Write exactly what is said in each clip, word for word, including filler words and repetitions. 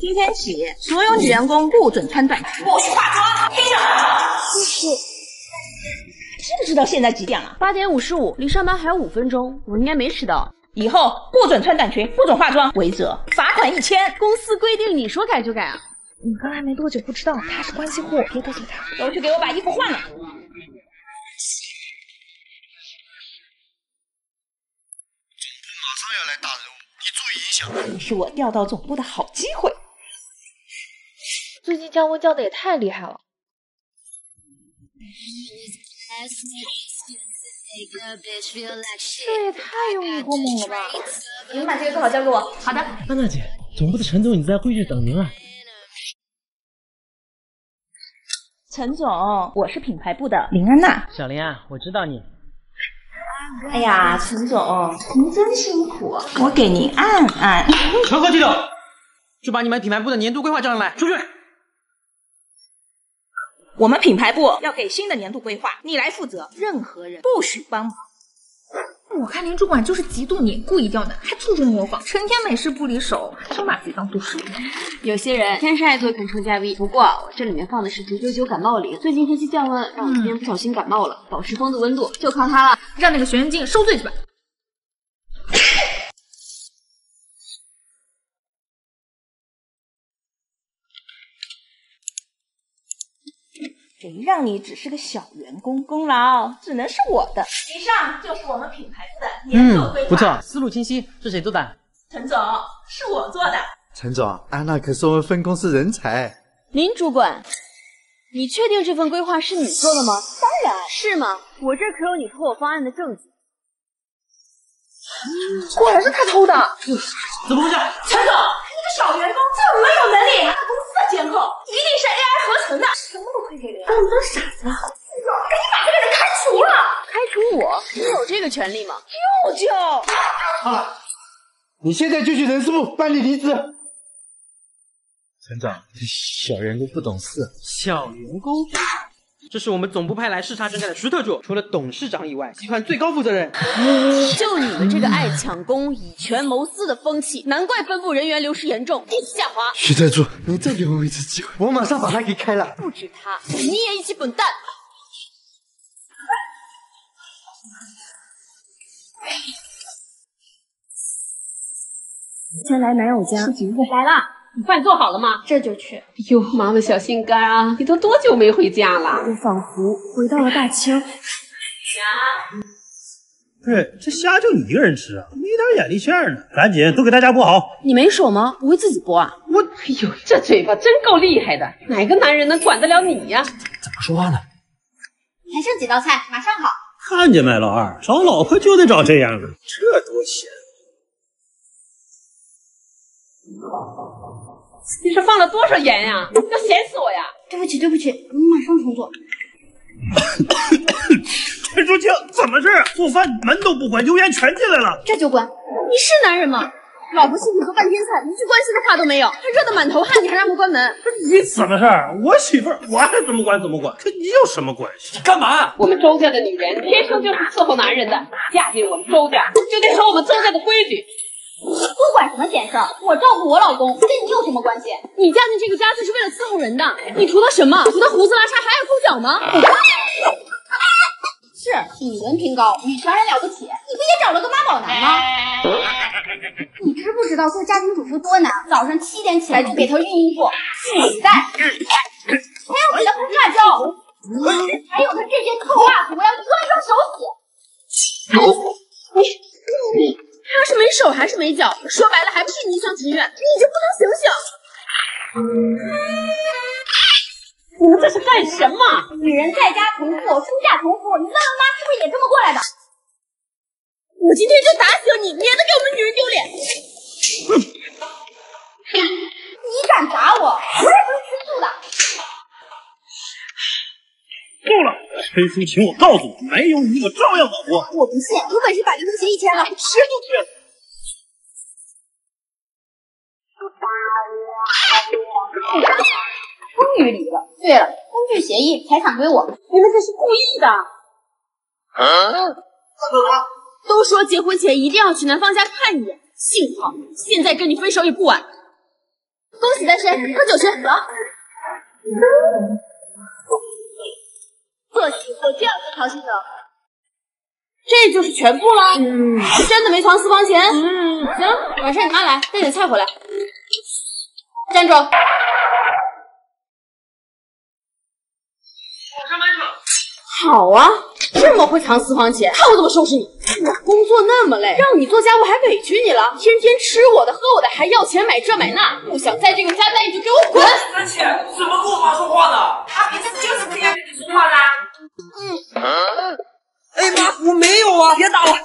今天起，所有女员工不准穿短裙，不许化妆，听着。就是，知不知道现在几点了？八点五十五，离上班还有五分钟，我应该没迟到。以后不准穿短裙，不准化妆，违者罚款一千。公司规定，你说改就改啊？你刚来没多久，不知道他是关系户，别得罪他。回去给我把衣服换了。 是我调到总部的好机会。最近降温降的也太厉害了。这也太用力过猛了吧！你们把这个做好交给我。好的，安娜姐，总部的陈总已经在会议室等您了。陈总，我是品牌部的林安娜。小林啊，我知道你。 哎呀，陈总，您真辛苦，我给您按按。陈科记者，去把你们品牌部的年度规划叫上来，出去。我们品牌部要给新的年度规划，你来负责，任何人不许帮忙。我看林主管就是嫉妒你，故意刁难，还处处模仿，成天没事不离手，还真把自己当读书人。有些人天生爱做肯乘加 V， 不过我这里面放的是九九九感冒灵，最近天气降温，让我这边不小心感冒了，保持风的温度就靠它了。让那个学生进受罪去吧。谁让你只是个小员工，功劳只能是我的。以上就是我们品牌部的年度规划，嗯，不错，思路清晰。是谁做的？陈总，是我做的。陈总，安娜可是我们分公司人才。林主管，你确定这份规划是你做的吗？当然。是吗？我这可有你偷我方案的证据。果然是他偷的。怎么回事？陈总，你个小员工怎么有能力拿公司的监控？一定是 A I 合成的。什么都亏给人，当我当傻子啊？赶紧把这个人开除了！开除我？你有这个权利吗？舅舅。好了。 你现在就去人事部办理离职。陈总，小员工不懂事。小员工，这是我们总部派来视察整改的石特助，除了董事长以外，集团最高负责人。就你们这个爱抢功、以权谋私的风气，难怪分部人员流失严重，业绩下滑。石特助，你再给我一次机会，我马上把他给开了。不止他，你也一起滚蛋。先来男友家，来了，你饭做好了吗？这就去。哟，妈妈小心肝啊，你都多久没回家了？我仿佛回到了大清。对，这虾就你一个人吃啊，没点眼力线呢。赶紧都给大家剥好。你没手吗？不会自己剥啊？我，哎呦，这嘴巴真够厉害的，哪个男人能管得了你呀？怎么说话呢？还剩几道菜，马上好。看见没，老二，找老婆就得找这样的，这多闲。 你是放了多少盐呀、啊？要咸死我呀！对不起，对不起，我们马上重做。陈书清，怎么事？做饭门都不关，油盐全进来了。这就关？你是男人吗？老婆辛苦做半天菜，一句关心的话都没有，还热得满头汗，你还让不关门？你怎么事？我媳妇儿，我爱怎么管怎么管，跟你有什么关系？干嘛？我们周家的女人天生就是伺候男人的，嫁进我们周家就得守我们周家的规矩。 不管什么闲事儿，我照顾我老公，跟你有什么关系？你嫁进这个家就是为了伺候人的，你图的什么？图的胡子拉碴还爱抠脚吗？是你文凭高，女强人了不起，你不也找了个妈宝男吗？你知不知道做家庭主妇多难？早上七点起来就给他熨衣服、洗带，还要给他喷辣椒，还有他这些臭袜子，我要一双一双手洗。你。 他要是没手还是没脚，说白了还不是你一厢情愿，你就不能醒醒？你们这是干什么？女人在家同妇，出嫁同夫，你当了妈是不是也这么过来的？我今天就打醒你，免得给我们女人丢脸！你敢打我，我是不是吃素的？够了，陈淑琴，我告诉你，没有你我照样老婆。我不信，有本事把离婚协议签了，吃就吃。终于离了。对了，工具协议财产归我。你们这是故意的。啊？怎么了？都说结婚前一定要去男方家看一眼，幸好现在跟你分手也不晚。恭喜大家。喝酒去。走。不行，我就要跟陶心走。这就是全部了。嗯，真的没藏私房钱。嗯，行，晚上你妈来带点菜回来。站住！我上班去了。好啊，这么会藏私房钱，看我怎么收拾你！我工作那么累，让你做家务还委屈你了，天天吃我的喝我的，还要钱买这买那，不想在这个家待你就给我滚！三姐怎么跟我妈说话呢？她平时就是这样跟你说话的。嗯。啊、哎妈，我没有啊！别打我！加班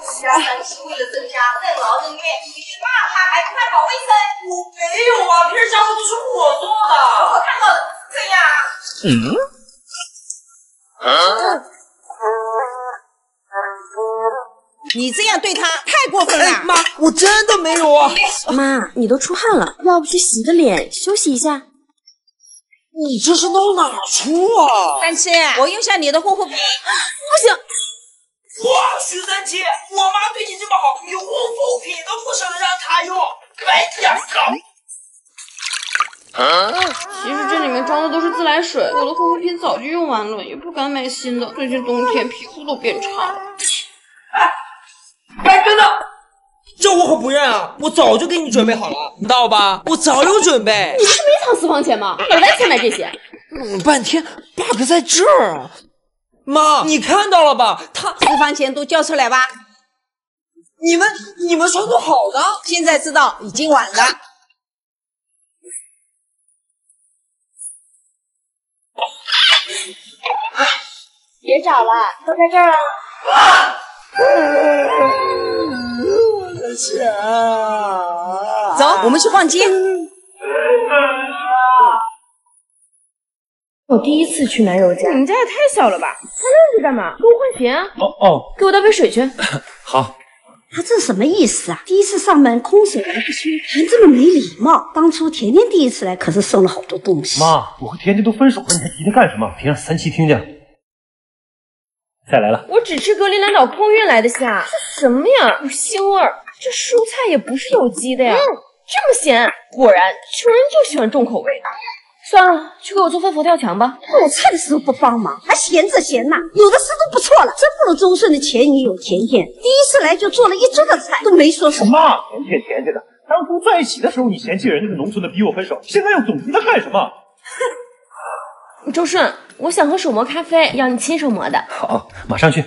是为了增加任劳任怨，你去骂他还不太好卫生。我没有啊，平时家务都是我做的，我看到这样。嗯。 啊、你这样对他太过分了、哎！妈，我真的没有啊！妈，你都出汗了，要不去洗个脸休息一下？你这是闹哪出啊？三七，我用下你的护肤品。不行！哇，徐三七，我妈对你这么好，你护肤品都不舍得让她用，没良心！ 啊、其实这里面装的都是自来水，我的护肤品早就用完了，也不敢买新的。最近冬天皮肤都变差了。哎，哎，等等，这我可不认啊！我早就给你准备好了，你知道吧？我早有准备。你不是没藏私房钱吗？哪来钱买这些？嗯，半天 bug 在这儿啊！妈，你看到了吧？他私房钱都交出来吧。你们你们穿的好的，现在知道已经晚了。 别找了，都在这儿了。我的钱、啊！走，我们去逛街。我第一次去男友家，你们家也太小了吧？穿这是干嘛？给我换鞋啊！哦哦，给我倒杯水去。好。 他、啊、这什么意思啊？第一次上门空手来不说，还这么没礼貌。当初甜甜第一次来可是送了好多东西。妈，我和甜甜都分手了，你还提他干什么？别让三七听见。再来了，我只吃格陵兰岛空运来的虾，这什么呀？有腥味儿，这蔬菜也不是有机的呀。嗯，这么咸，果然穷人就喜欢重口味的。 算了，去给我做份佛跳墙吧。做菜的时候不帮忙，还闲着闲呐，有的事都不错了。真不如周顺的前女友甜甜，第一次来就做了一桌的菜，都没说什么。妈，甜甜甜甜的，当初在一起的时候你嫌弃人家是农村的逼我分手，现在又总提他干什么？哼，周顺，我想喝手磨咖啡，要你亲手磨的。好，马上去。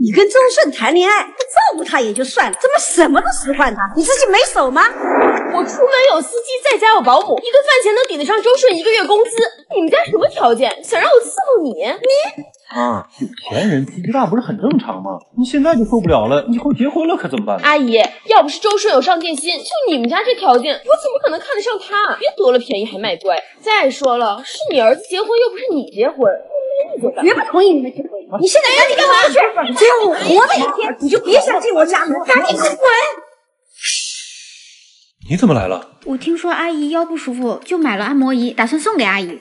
你跟周顺谈恋爱，不照顾他也就算了，怎么什么都使唤他？你自己没手吗？ 我出门有司机，在家有保姆，一个饭钱能抵得上周顺一个月工资。你们家什么条件？想让我伺候你？你啊，有钱人脾气大不是很正常吗？你现在就受不了了，以后结婚了可怎么办？阿姨，要不是周顺有上进心，就你们家这条件，我怎么可能看得上他？别得了便宜还卖乖。再说了，是你儿子结婚，又不是你结婚。 绝不同意你们结婚！你现在赶紧跟我出去！只要我活了一天，你就别想进我家门！赶紧给我滚！ 你怎么来了？我听说阿姨腰不舒服，就买了按摩仪，打算送给阿姨。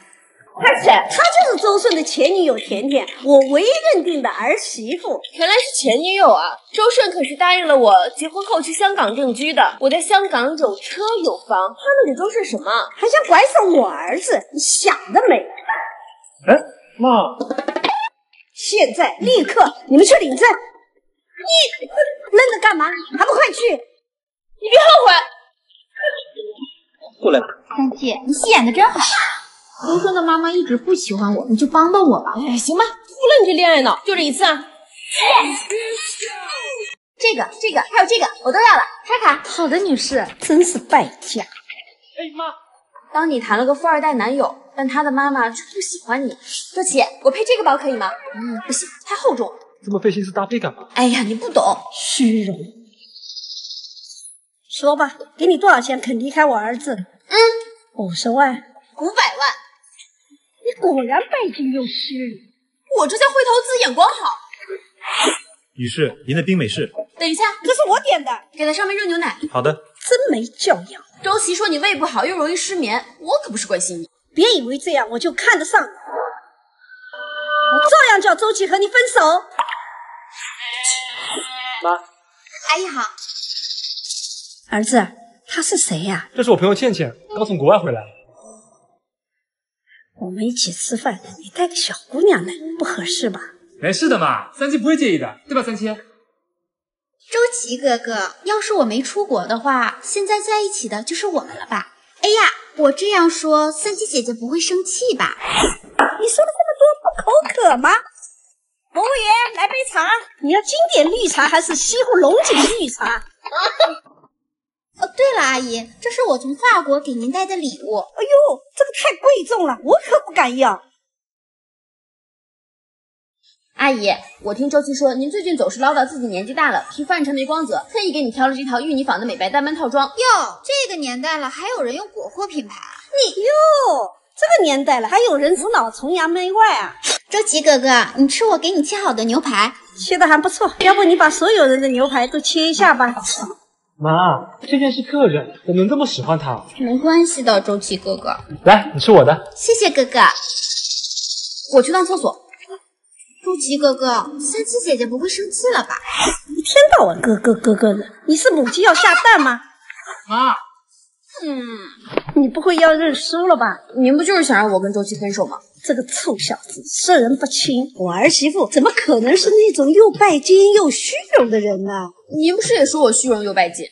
而且她就是周顺的前女友甜甜，我唯一认定的儿媳妇。原来是前女友啊！周顺可是答应了我，结婚后去香港定居的。我在香港有车有房，他能给周顺什么？还想拐走我儿子？你想得美！哎，妈！现在立刻，你们去领证！你愣着干嘛？还不快去！你别后悔！ 过来，三姐，你戏演的真好。周顺的妈妈一直不喜欢我，你就帮帮我吧。哎，行吧，服了你这恋爱脑，就这一次啊。这个、这个还有这个，我都要了。插卡，好的，女士，真是败家。哎妈，当你谈了个富二代男友，但他的妈妈却不喜欢你。周琦，我配这个包可以吗？嗯，不行，太厚重了。这么费心思搭配干嘛？哎呀，你不懂，虚荣。 说吧，给你多少钱肯离开我儿子？嗯，五十万，五百万。你果然拜金又虚荣，我这叫会投资，眼光好。女士，您的冰美式。等一下，这是我点的，给他上杯热牛奶。好的。真没教养。周琦说你胃不好又容易失眠，我可不是关心你。别以为这样我就看得上你，我照样叫周琦和你分手。妈，阿姨好。 儿子，她是谁呀、啊？这是我朋友倩倩，刚从国外回来。我们一起吃饭，你带个小姑娘来，不合适吧？没事的嘛，三七不会介意的，对吧？三七。周琦哥哥，要是我没出国的话，现在在一起的就是我们了吧？哎呀，我这样说，三七姐姐不会生气吧？你说了这么多，不口渴吗？服务员，来杯茶。你要经典绿茶还是西湖龙井绿茶？哦，对了，阿姨，这是我从法国给您带的礼物。哎呦，这个太贵重了，我可不敢要。阿姨，我听周琦说，您最近总是唠叨自己年纪大了，皮肤暗沉没光泽，特意给你挑了这套芋泥坊的美白淡斑套装。哟，这个年代了，还有人用国货品牌？你哟，这个年代了，还有人无脑崇洋媚外啊！周琦哥哥，你吃我给你切好的牛排，切的还不错，要不你把所有人的牛排都切一下吧？妈，这件是客人，我能这么使唤他？没关系的，周琦哥哥。来，你吃我的。谢谢哥哥，我去趟厕所。周琦哥哥，三七姐姐不会生气了吧？一天到晚咯咯咯咯的，你是母鸡要下蛋吗？妈，嗯，你不会要认输了吧？您不就是想让我跟周琦分手吗？这个臭小子识人不清，我儿媳妇怎么可能是那种又拜金又虚荣的人呢、啊？您不是也说我虚荣又拜金？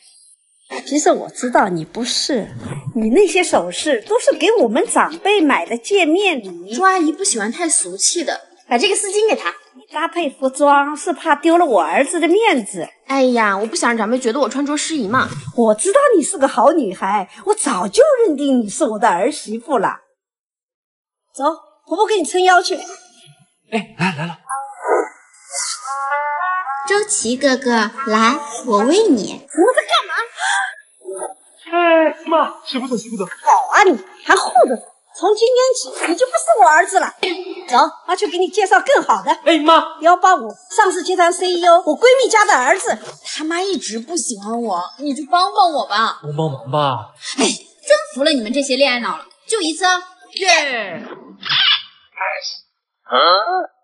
其实我知道你不是，你那些首饰都是给我们长辈买的见面礼。周阿姨不喜欢太俗气的。把这个丝巾给他。你搭配服装是怕丢了我儿子的面子。哎呀，我不想让长辈觉得我穿着失仪嘛。我知道你是个好女孩，我早就认定你是我的儿媳妇了。走，婆婆给你撑腰去。哎，来来了。周琦哥哥，来，我喂你。我在干嘛？哎，妈，媳妇走，媳妇走。好啊你，你还护着我。从今天起，你就不是我儿子了。走，妈去给你介绍更好的。哎，妈，幺八五上市集团 C E O， 我闺蜜家的儿子。他妈一直不喜欢我，你就帮帮我吧。帮帮忙吧。哎，真服了你们这些恋爱脑了。就一次，耶！开始。啊。